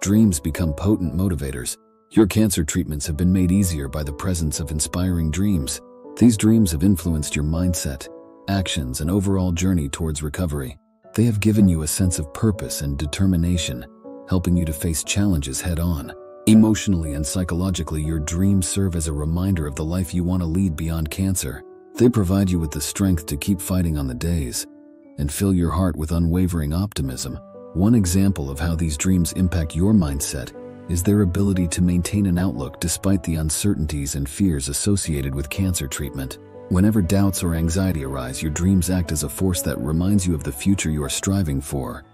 Dreams become potent motivators. Your cancer treatments have been made easier by the presence of inspiring dreams. These dreams have influenced your mindset, actions, and overall journey towards recovery. They have given you a sense of purpose and determination, helping you to face challenges head-on. Emotionally and psychologically, your dreams serve as a reminder of the life you want to lead beyond cancer. They provide you with the strength to keep fighting on the days and fill your heart with unwavering optimism. One example of how these dreams impact your mindset is their ability to maintain an outlook despite the uncertainties and fears associated with cancer treatment. Whenever doubts or anxiety arise, your dreams act as a force that reminds you of the future you are striving for,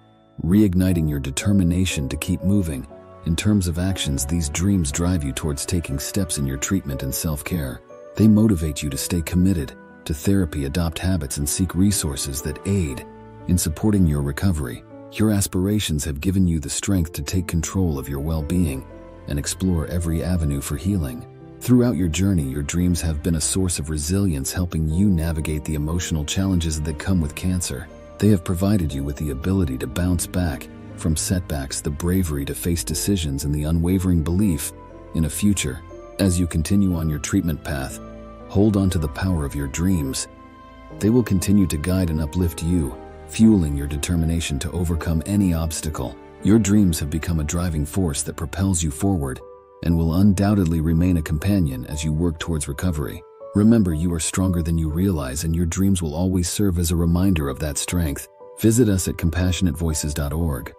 reigniting your determination to keep moving. In terms of actions, these dreams drive you towards taking steps in your treatment and self-care. They motivate you to stay committed to therapy, adopt habits, and seek resources that aid in supporting your recovery. Your aspirations have given you the strength to take control of your well-being and explore every avenue for healing. Throughout your journey, your dreams have been a source of resilience, helping you navigate the emotional challenges that come with cancer. They have provided you with the ability to bounce back from setbacks, the bravery to face decisions, and the unwavering belief in a future. As you continue on your treatment path, hold on to the power of your dreams. They will continue to guide and uplift you, fueling your determination to overcome any obstacle. Your dreams have become a driving force that propels you forward and will undoubtedly remain a companion as you work towards recovery. Remember, you are stronger than you realize, and your dreams will always serve as a reminder of that strength. Visit us at CompassionateVoices.org.